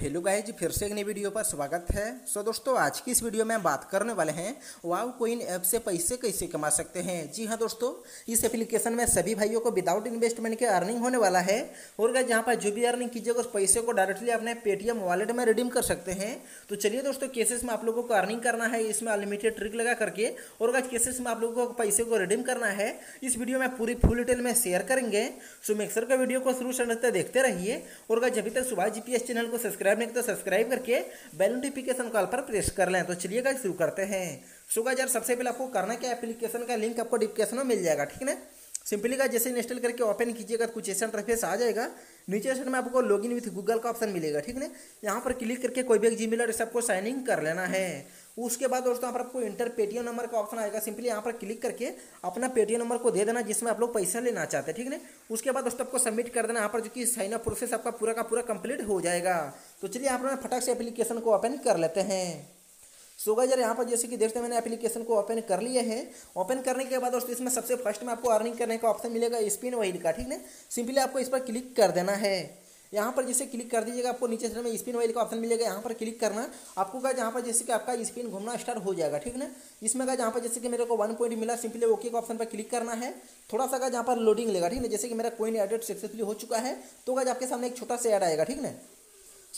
Hello guys, फिर से एक नई वीडियो पर स्वागत है। दोस्तों आज की इस वीडियो में हम बात करने वाले हैं वाव कॉइन ऐप से पैसे कैसे कमा सकते हैं। जी हाँ दोस्तों, इस एप्लीकेशन में सभी भाइयों को विदाउट इन्वेस्टमेंट के अर्निंग होने वाला है। और गाइज यहाँ पर जो भी अर्निंग कीजिएगा उस पैसे को डायरेक्टली अपने पेटीएम वॉलेट में रिडीम कर सकते हैं। तो चलिए दोस्तों, केसेस में आप लोगों को अर्निंग करना है, इसमें अनलिमिटेड ट्रिक लगा करके। और गाइज केसेस में आप लोगों को पैसे को रिडीम करना है, इस वीडियो में पूरी फुल डिटेल में शेयर करेंगे। सो मेक्सर का वीडियो को शुरू से अंत तक देखते रहिए। और गाइज अभी तक सुभाष जीपीएस चैनल को सब्सक्राइब नहीं तो सब्सक्राइब करके बेल नोटिफिकेशन कॉल पर प्रेस कर लें। तो चलिए गाइस शुरू करते हैं। सो गाइस यार सबसे पहले आपको करना क्या, एप्लीकेशन का लिंक आपको डिस्क्रिप्शन में मिल जाएगा, ठीक है ना। सिंपली गाइस जैसे इंस्टॉल करके ओपन कीजिएगा तो कुछ ऐसा इंटरफेस आ जाएगा। नीचे साइड में आपको लॉगिन विथ गूगल का ऑप्शन मिलेगा, ठीक है। यहाँ पर क्लिक करके कोई भी एक जीमेल एड्रेस आपको साइन इन कर लेना है। उसके बाद दोस्तों यहाँ पर आपको इंटर पेटीएम नंबर का ऑप्शन आएगा। सिंपली यहाँ पर क्लिक करके अपना पेटीएम नंबर को दे देना जिसमें आप लोग पैसा लेना चाहते हैं, ठीक है। उसके बाद दोस्तों आपको सबमिट कर देना यहाँ पर, जो कि साइन अप प्रोसेस आपका पूरा का पूरा कंप्लीट हो जाएगा। तो चलिए यहाँ पर फटाक से एप्लीकेशन को ओपन कर लेते हैं। सो गाइस यार यहाँ पर जैसे कि देखते हैं मैंने एप्लीकेशन को ओपन कर लिया है। ओपन करने के बाद दोस्तों इसमें सबसे फर्स्ट में आपको अर्निंग करने का ऑप्शन मिलेगा स्पिन व्हील का, ठीक है। सिंपली आपको इस पर क्लिक कर देना है। यहाँ पर जैसे क्लिक कर दीजिएगा आपको नीचे साइड में स्पिन व्हील का ऑप्शन मिलेगा। यहाँ पर क्लिक करना आपको गाइस, यहाँ पर जैसे कि आपका स्पिन घूमना स्टार्ट हो जाएगा, ठीक है। इसमें गाइस यहाँ पर जैसे कि मेरे को 1 पॉइंट मिला, सिंपली ओके का ऑप्शन पर क्लिक करना है। थोड़ा सा गाइस यहाँ पर लोडिंग लेगा, ठीक है। जैसे कि मेरा कॉइन एडेड सक्सेसफुली हो चुका है तो गाइस आपके सामने एक छोटा सा ऐड आएगा, ठीक है।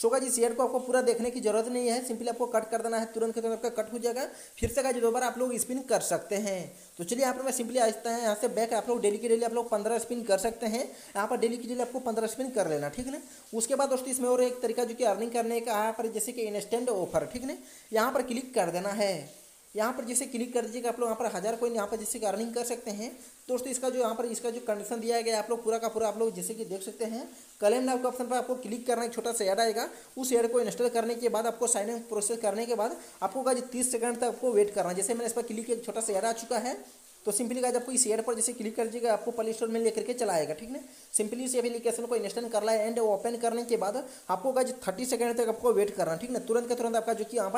सो गाइस इस ऐड को आपको पूरा देखने की जरूरत नहीं है, सिंपली आपको कट कर देना है। तुरंत के तुरंत आपका कट हो जाएगा, फिर से गाइस दोबारा आप लोग स्पिन कर सकते हैं। तो चलिए यहाँ पर मैं सिंपली आता है यहाँ से बैक, आप लोग डेली की डेली आप लोग 15 स्पिन कर सकते हैं। यहाँ पर डेली की डेली आपको 15 स्पिन कर लेना, ठीक है ना। उसके बाद दोस्तों इसमें और एक तरीका जो कि अर्निंग करने का यहाँ पर जैसे कि इंस्टेंट ऑफर, ठीक है। यहाँ पर क्लिक कर देना है। यहाँ पर जैसे क्लिक कर दीजिएगा आप लोग यहाँ पर 1000 कॉइन यहाँ पर जैसे कि अर्निंग कर सकते हैं। दोस्तों इसका जो यहाँ पर इसका जो कंडीशन दिया गया आप लोग पूरा का पूरा आप लोग जैसे कि देख सकते हैं। क्लेम नाउ के ऑप्शन पर आपको क्लिक करना, एक छोटा सा ऐड आएगा। उस ऐड को इंस्टॉल करने के बाद आपको साइन इन प्रोसेस करने के बाद आपको गाइस 30 सेकंड तक आपको वेट करना। जैसे मैंने इस पर क्लिक किया, एक छोटा सा ऐड आ चुका है। तो सिंपली गाइस आपको इस ऐड पर जैसे क्लिक कर दीजिएगा आपको प्ले स्टोर में लेकर के चलाएगा, ठीक है। सिंपली इस एप्लीकेशन को इंस्टॉल कर लाए एंड ओपन करने के बाद आपको गाइस 30 सेकंड तक आपको वेट करना, ठीक है। तुरंत का तुरंत आपका जो कि यहाँ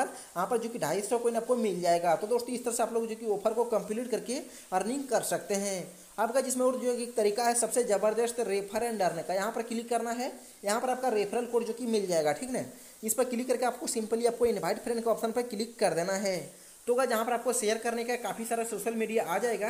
पर जो कि 250 कॉइन आपको मिल जाएगा। तो दोस्तों इस तरह से आप लोग जो कि ऑफर को कंप्लीट करके अर्निंग कर सकते हैं। आपका जिसमें और जो एक तरीका है सबसे ज़बरदस्त रेफर एंड अर्न का, यहाँ पर क्लिक करना है। यहाँ पर आपका रेफरल कोड जो कि मिल जाएगा, ठीक है। इस पर क्लिक करके आपको सिंपली आपको इन्वाइट फ्रेंड के ऑप्शन पर क्लिक कर देना है। तो गाइस यहाँ पर आपको शेयर करने का काफ़ी सारा सोशल मीडिया आ जाएगा।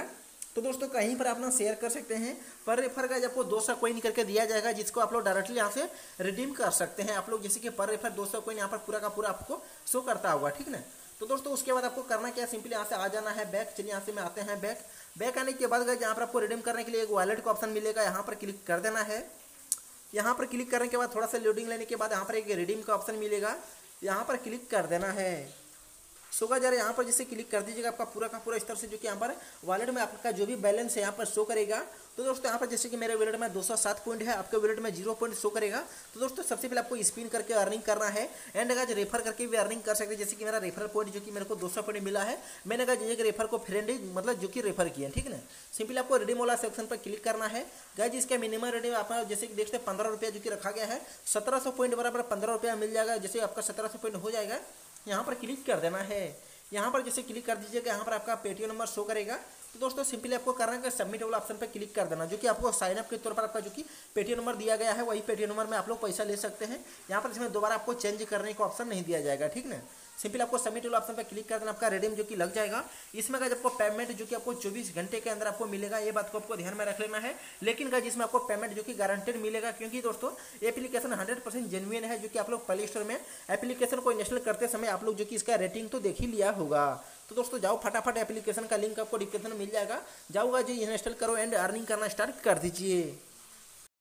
तो दोस्तों कहीं पर आप ना शेयर कर सकते हैं। पर रेफर गाइस आपको 200 कॉइन करके दिया जाएगा जिसको आप लोग डायरेक्टली यहाँ से रिडीम कर सकते हैं। आप लोग जैसे कि पर रेफर 200 कॉइन यहाँ पर पूरा का पूरा आपको शो करता होगा, ठीक है। तो दोस्तों उसके बाद आपको करना क्या है, सिंपली यहाँ से आ जाना है बैक। चलिए यहाँ से मैं आते हैं बैक। बैक आने के बाद गाइस यहाँ पर आपको रिडीम करने के लिए एक वॉलेट का ऑप्शन मिलेगा, यहाँ पर क्लिक कर देना है। यहाँ पर क्लिक करने के बाद थोड़ा सा लोडिंग लेने के बाद यहाँ पर एक रिडीम का ऑप्शन मिलेगा, यहाँ पर क्लिक कर देना है। सो गाइस यार यहाँ पर जैसे क्लिक कर दीजिएगा आपका पूरा का पूरा इस तरह से जो कि यहाँ पर वॉलेट में आपका जो भी बैलेंस है यहाँ पर शो करेगा। तो दोस्तों यहाँ पर जैसे कि मेरे वॉलेट में 207 पॉइंट है, आपके वॉलेट में 0 पॉइंट शो करेगा। तो दोस्तों सबसे पहले आपको स्पिन करके अर्निंग करना है एंड गाइस रेफर करके भी अर्निंग कर सकते हैं। जैसे कि मेरा रेफर पॉइंट जो कि मेरे को 200 पॉइंट मिला है, मैंने गाइस एक रेफर को फ्रेंड मतलब जो कि रेफर किया, ठीक है। सिंपली आपको रिडीम वाला सेक्शन पर क्लिक करना है। गाइस इसका मिनिमम रिडीम आप जैसे कि देखते हैं 15 रुपया जो कि रखा गया है, 1700 पॉइंट बराबर 15 रुपया मिल जाएगा। जैसे आपका 1700 पॉइंट हो जाएगा यहाँ पर क्लिक कर देना है। यहाँ पर जैसे क्लिक कर दीजिएगा यहाँ पर आपका पेटीएम नंबर शो करेगा। तो दोस्तों सिंपली आपको करना है कि सबमिट वाला ऑप्शन पर क्लिक कर देना, जो कि आपको साइन अप के तौर पर आपका जो कि पेटीएम नंबर दिया गया है वही पेटीएम नंबर में आप लोग पैसा ले सकते हैं। यहाँ पर इसमें दोबारा आपको चेंज करने का ऑप्शन नहीं दिया जाएगा, ठीक है। सिंपली आपको सबमिट वाला ऑप्शन पर क्लिक कर देना, आपका रिडीम जो कि लग जाएगा। इसमें गाइस आपको पेमेंट जो कि आपको 24 घंटे के अंदर आपको मिलेगा, ये बात को आपको ध्यान में रख लेना है। लेकिन गाइस इसमें आपको पेमेंट जो कि गारंटेड मिलेगा, क्योंकि दोस्तों एप्लीकेशन 100% जेन्युइन है, जो कि आप लोग प्ले स्टोर में एप्लीकेशन को इंस्टॉल करते समय आप लोग जो कि इसका रेटिंग तो देख ही लिया होगा। तो दोस्तों जाओ फटाफट एप्लीकेशन का लिंक आपको डिस्क्रिप्शन में मिल जाएगा, जाओगा जो इंस्टॉल करो एंड अर्निंग करना स्टार्ट कर दीजिए।